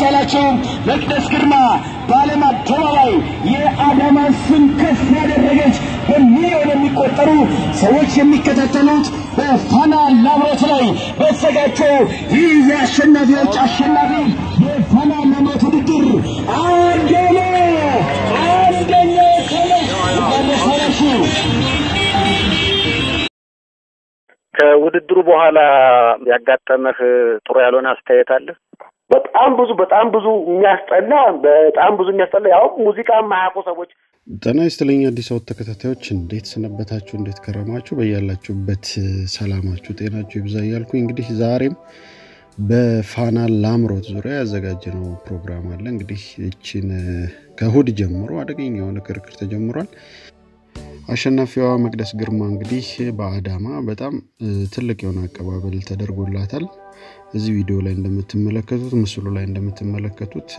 መሰላቸው መቅደስ ግርማ ባለም አደባባይ የአዳማስን ከፍ ያደረገች በሚሊዮን የሚቆጠሩ ሰዎች የሚከታተሉት በፋና ላምሮት ላይ በተዘጋጀው ይህ የአሸናፊዎች አሸናፊ የፋና ላምሮት ውድድር አንደኛ ተመልሶ ከውድድሩ በኋላ ያጋጠመህ ጥሩ ያልሆነ አስተያየት አለ? በጣም ብዙ የሚያስጠላ ያው ሙዚቃ ማያውቁ ሰዎች ተና ይስተልኝ አዲስ አበባ ተከታታዮች እንዴት ሰነበታችሁ እንዴት ከረማችሁ በእያላችሁበት ሰላማችሁ ጤናችሁ ይብዛ ይያልኩ እንግዲህ ዛሬም በፋና ላምሮት ዙሪያ ያዘጋጀነው ፕሮግራም አለ እንግዲህ እቺን ከሁድ ጀምሮ አደገኛው ንክርክር ተጀምሯል አሸናፊዋ መቅደስ ግርማ እንግዲህ በአዳማ በጣም ትልቅ የሆነ አቀባበል ተደርጎላታል እዚህ ቪዲዮ ላይ እንደምትመለከቱት ምስሉ ላይ እንደምትመለከቱት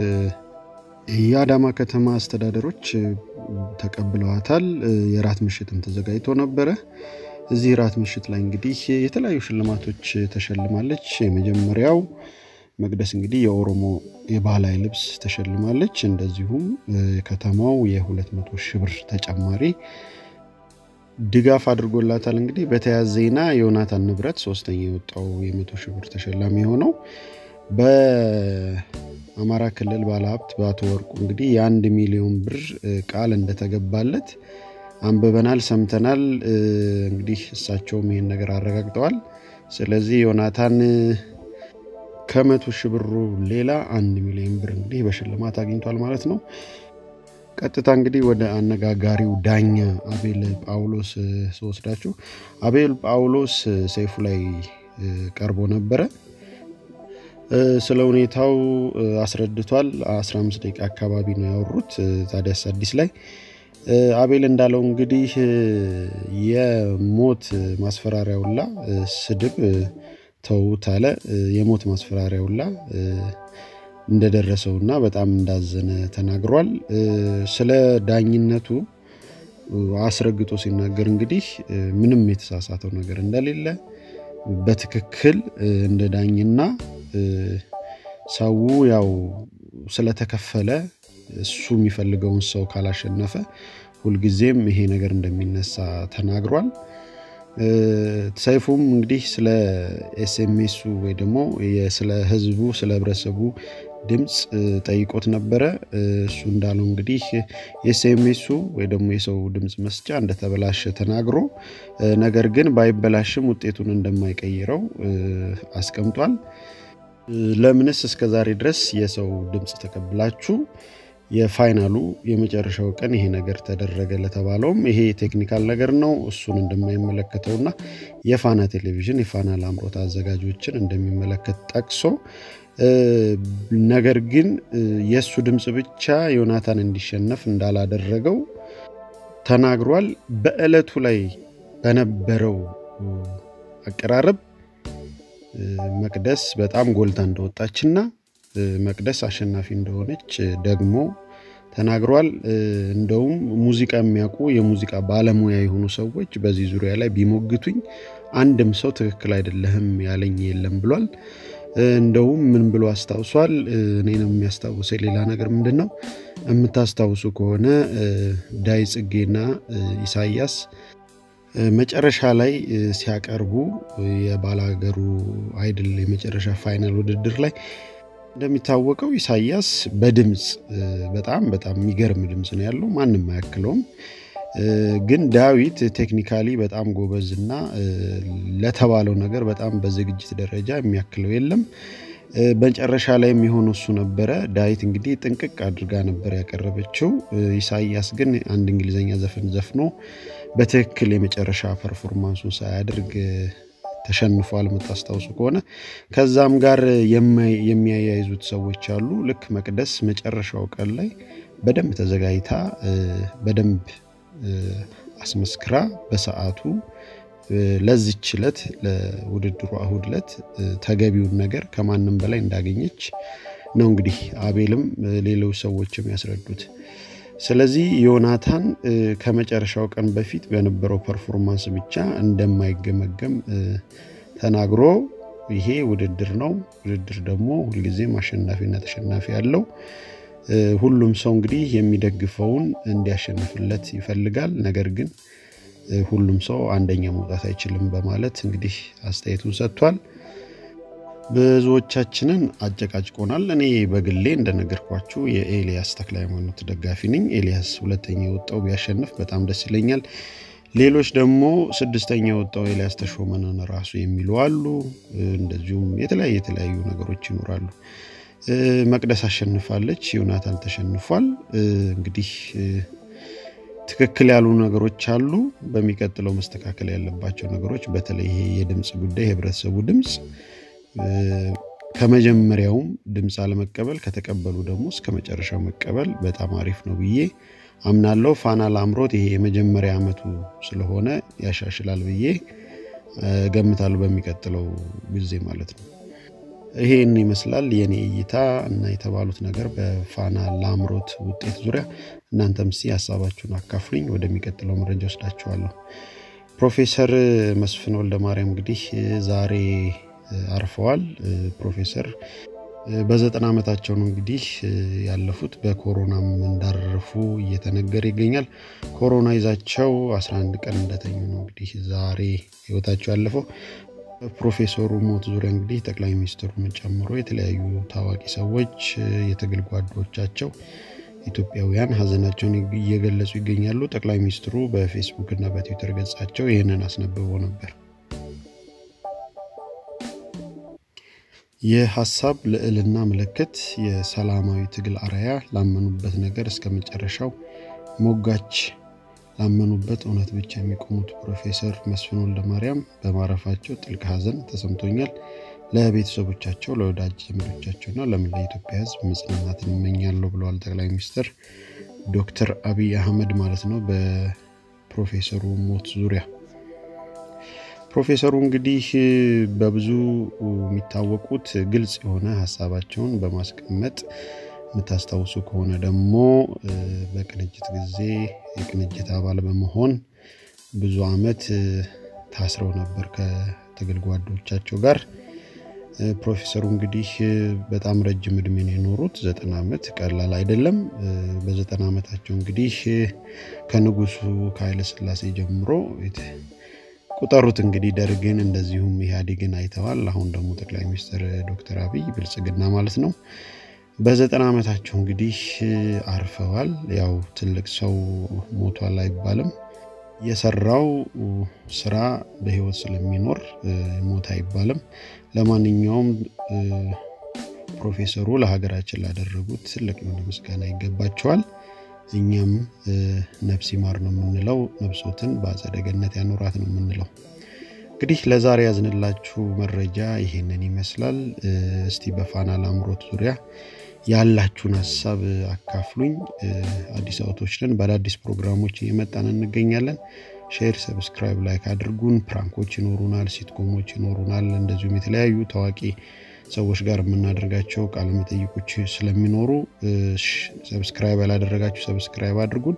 የአዳማ ከተማ አስተዳደሮች ተቀብለዋታል የራት ምሽትም ተዘጋጅቶ ነበር እዚህ ራት ምሽት ላይ እንግዲህ የተለያዩ ሽልማቶች ተሸልማለች የመጀመሪያው መቅደስ እንግዲህ የኦሮሞ የባህላዊ ልብስ ተሸልማለች እንደዚሁም ከተማው የ200 ሺህ ብር ተጨማሪ ድጋፍ አድርጎላታል እንግዲህ በተያዘና ዮናታን ንብረት ሶስተኛ የወጣው የ100 ሺህ ብር ተሸላሚ ሆነው በአማራ ክልል ባለሀብት ባተወርቁ እንግዲህ የ1 ሚሊዮን ብር ቃል እንደተገባለት አንበበናል ሰምተናል እንግዲህ እሳቸው ምን ነገር አረጋግጠዋል ስለዚህ ዮናታን ከመቶ ሺህ ብር ሌላ 1 ሚሊዮን ብር እንግዲህ በሽልማት አግኝቷል ማለት ነው ቀጥታ እንግዲህ ወደ አነጋጋሪው ዳኛ አቤል ጳውሎስ ሶስዳችሁ አቤል ጳውሎስ ሰይፉ ላይ ቀርቦ ነበር ስለሁኔታው አስረድቷል 15 ደቂቃ አካባቢ ነው ያወሩት ታዲያስ አዲስ ላይ አቤል እንዳለው እንግዲህ የሞት ማስፈራሪያውላ ስድብ ተውታለ የሞት ማስፈራሪያውላ እንደደረሰውና በጣም እንዳዘነ ተናግሯል ስለ ዳኝነቱ አስረግጦ ሲናገር እንግዲህ ምንም የተሳሳተው ነገር እንደሌለ በትክክል እንደ ዳኝና ሰው ያው ስለ ተከፈለ እሱ የሚፈልገው ሰው ካላሸነፈ ሁሉ ጊዜም ይሄ ነገር እንደሚነሳ ተናግሯል ሰይፉም እንግዲህ ስለ ኤስኤምኤስ ወይ ደሞ ስለ ህዝቡ ስለ ህብረተሰቡ ድምጽ ጠይቆት ነበር እሱ እንዳለው እንግዲህ ኤስኤምኤስ ወይ ደሞ የሰው ድምጽ መስጫ እንደተበላሸ ተናግሮ ነገር ግን ባይበላሽም ውጤቱን እንደማይቀይረው አስቀምጧል ለምንስ እስከዛሬ ድረስ የሰው ድምጽ ተቀብላችሁ የፋይናሉ የመጨረሻው ቀን ይሄ ነገር ተደረገ ለተባለው ይሄ ቴክኒካል ነገር ነው እሱን እንደማይመለከተውና የፋና ቴሌቪዥን የፋና ላምሮት አዘጋጆችን እንደሚመለከት ጠቅሶ ነገር ግን የሱ ድምጽ ብቻ ዮናታን እንዲሸነፍ እንዳላደረገው ተናግሯል በእለቱ ላይ በነበረው አቀራረብ መቅደስ በጣም ጎልታ እንደወጣችና መቅደስ አሸናፊ እንደሆነች ደግሞ ተናግሯል እንደውም ሙዚቃ የሚያውቁ የሙዚቃ ባለሙያ የሆኑ ሰዎች በዚህ ዙሪያ ላይ ቢሞግቱኝ አንድም ሰው ትክክል አይደለም ያለኝ የለም ብሏል እንደውም ምን ብሎ አስተዋውሷል እኔንም የሚያስተዋውሰ ሌላ ነገር ምንድነው የምታስተዋውሱ ከሆነ ዳይ ጽጌና ኢሳያስ መጨረሻ ላይ ሲያቀርቡ የባላገሩ አይደል የመጨረሻ ፋይናል ውድድር ላይ እንደሚታወቀው ኢሳያስ በድምጽ በጣም የሚገርም ድምጽ ነው ያለው ማንንም ማያክለውም ግን ዳዊት ቴክኒካሊ በጣም ጎበዝና ለተባለው ነገር በጣም በዝግጅት ደረጃ የሚያክለው የለም በመጨረሻ ላይ የሚሆነው እሱ ነበር ዳዊት እንግዲህ ጥንቅቅ አድርጋ ነበር ያቀረበችው ኢሳያስ ግን አንድ እንግሊዘኛ ዘፈን ዘፍኖ በትክክል የመጨረሻ ፐርፎርማንሱን ሳያደርግ ተሸንፏል መታስተውሱ ከሆነ ከዛም ጋር የሚያያይዙት ሰዎች አሉ ልክ መቅደስ መጨረሻው ቀን ላይ በደም ተዘጋይታ በደም አስመስክራ በሰዓቱ ለዚች ለት ለውድድሩ አሁድለት ተገቢውን ነገር ከማንም በላይ እንዳገኘች ነው እንግዲህ አቤልም ሌሎች ሰዎችም ያስረዱት ስለዚህ ዮናታን ከመጨረሻው ቀን በፊት በነበረው ፐርፎርማንስ ብቻ እንደማይገመገም ተናግሮ ይሄ ውድድር ነው ውድድር ደግሞ ሁልጊዜ ማሸናፊነት አሸናፊ ያለው ሁሉም ሰው እንግዲህ የሚደግፈውን እንዲያሸንፍለት ይፈልጋል ነገር ግን ሁሉም ሰው አንደኛ መውጣት አይችልም በማለት እንግዲህ አስተያየቱን ሰጥቷል ብዙዎቻችንን አጨቃጭቆናል እኔ በግሌ እንደነገርኳችሁ የኤሊያስ ተክለሃይማኖት ደጋፊ ነኝ ኤሊያስ ሁለተኛ ወጣው ቢያሸንፍ በጣም ደስ ይለኛል ሌሎች ደግሞ ስድስተኛ ወጣው ኤሊያስ ተሾመነን ራሱ የሚሉ አሉ እንደዚሁም የተለያየ ነገሮች ይኖራሉ መቅደስ አሸንፋለች ዮናታን ተሸንፏል እንግዲህ ትክክል ያሉ ነገሮች አሉ በሚቀጥለው መስተካከል ያለባቸው ነገሮች በተለይ የድምጽ ጉዳይ ህብረተሰቡ ድምጽ ከመጀመሪያው ድምጽ አለመቀበል ከተቀበሉ ደግሞ እስከመጨረሻው መቀበል በጣም አሪፍ ነው ብዬ አምናለሁ ፋና ላምሮት ይሄ የመጀመሪያ አመቱ ስለሆነ ያሻሽላል ብዬ ገምታለሁ በሚቀጥለው ጊዜ ማለት ነው ይሄን ይመስላል የኔ እይታ እና የተባሉት ነገር በፋና ላምሮት ውጤት ዙሪያ እናንተም እስቲ ሐሳባችሁን አካፍሉኝ ወደሚቀጥለው መረጃ ወስዳችኋለሁ ፕሮፌሰር መስፍን ወልደ ማርያም እንግዲህ ዛሬ አርፈዋል ፕሮፌሰር በ90 አመታቸው ነው እንግዲህ ያለፉት በኮሮናም እንዳረፉ እየተነገረ ይገኛል ኮሮና ይዛቸው 11 ቀን እንደተኙ ነው እንግዲህ ዛሬ ህይወታቸው ያለፈው ፕሮፌሰሩ ሞት ዙሪያ እንግዲህ ጠቅላይ ሚኒስትሩን ጨምሮ የተለያዩ ታዋቂ ሰዎች የትግል ጓዶቻቸው ኢትዮጵያውያን ሀዘናቸውን እየገለጹ ይገኛሉ ጠቅላይ ሚኒስትሩ በፌስቡክ እና በትዊተር ገጻቸው ይሄንን አስነብበው ነበር የሐሳብ ለእልና መልከት የሰላማዊ ትግል አራያ ላመኑበት ነገር እስከመጨረሻው ሞጋች ላመኑበት ኡነት ብቻ የሚቆሙት ፕሮፌሰር መስፍን ወልደ ማርያም በማረፋቸው ጥልቅ ሐዘን ተሰምቶኛል ለቤተሰቦቻቸው ለወዳጅ ዘመዶቻቸውና ለመላው ኢትዮጵያ ሕዝብ መጽናናትን እመኛለሁ ብለዋል ጠቅላይ ሚኒስትር ዶክተር አብይ አህመድ ማለት ነው በፕሮፌሰሩ ሞት ዙሪያ ፕሮፌሰሩ እንግዲህ በብዙ የሚታወቁት ግልጽ የሆነ ሐሳባቸውን በማስቀመጥ መታስተውሱ ከሆነ ደግሞ በቅንጅት ጊዜ የቅንጅት አባል በመሆን ብዙ አመት ታስረው ነበር ከትግል ጓዶቻቸው ጋር ፕሮፌሰሩ እንግዲህ በጣም ረጅም እድሜ ነው የኖሩት 90 አመት ቀላል አይደለም በ90 አመታቸው እንግዲህ ከንጉሱ ኃይለ ሥላሴ ጀምሮ ቁጣሩት እንግዲህ ደርገን እንደዚሁም ኢህአዲግን አይተዋል አሁን ደግሞ ጠቅላይ ሚኒስትር ዶክተር አብይ ብልጽግና ማለት ነው በ90 አመታቸው እንግዲህ አርፈዋል ያው ትልቅ ሰው ሞቷል አይባልም የሰራው ስራ በህይወት ስለሚኖር ሞት አይባልም ለማንኛውም ፕሮፌሰሩ ለሀገራችን ላደረጉት ትልቅ የሆነ ምስጋና ይገባቸዋል እኛም ነፍስ ይማር ነው የምንለው ነፍሶትን በአጸደገነት ያኖራት ነው የምንለው እንግዲህ ለዛሬ ያዝንላችሁ መረጃ ይሄንን ይመስላል እስቲ በፋና ላምሮት ዙሪያ ያላችሁን ሐሳብ አካፍሉኝ አዲስ አውቶችንን በአዲስ ፕሮግራሞች እየመጣን እንገኛለን ሼር ሰብስክራይብ ላይክ አድርጉን ፕራንኮች ይኖሩናል ሲትኮሞች ይኖሩናል እንደዚሁም የተለያዩ ታዋቂ ሰዎች ጋር እናደርጋቸው ቃል መጠይቆች ስለሚኖሩ ሰብስክራይብ ያላደረጋችሁ ሰብስክራይብ አድርጉን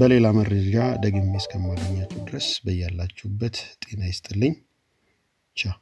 በሌላ መረጃ ደግሜ እስከማገኛችሁ ድረስ በእያላችሁበት ጤና ይስጥልኝ ቻው